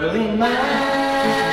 traveling man.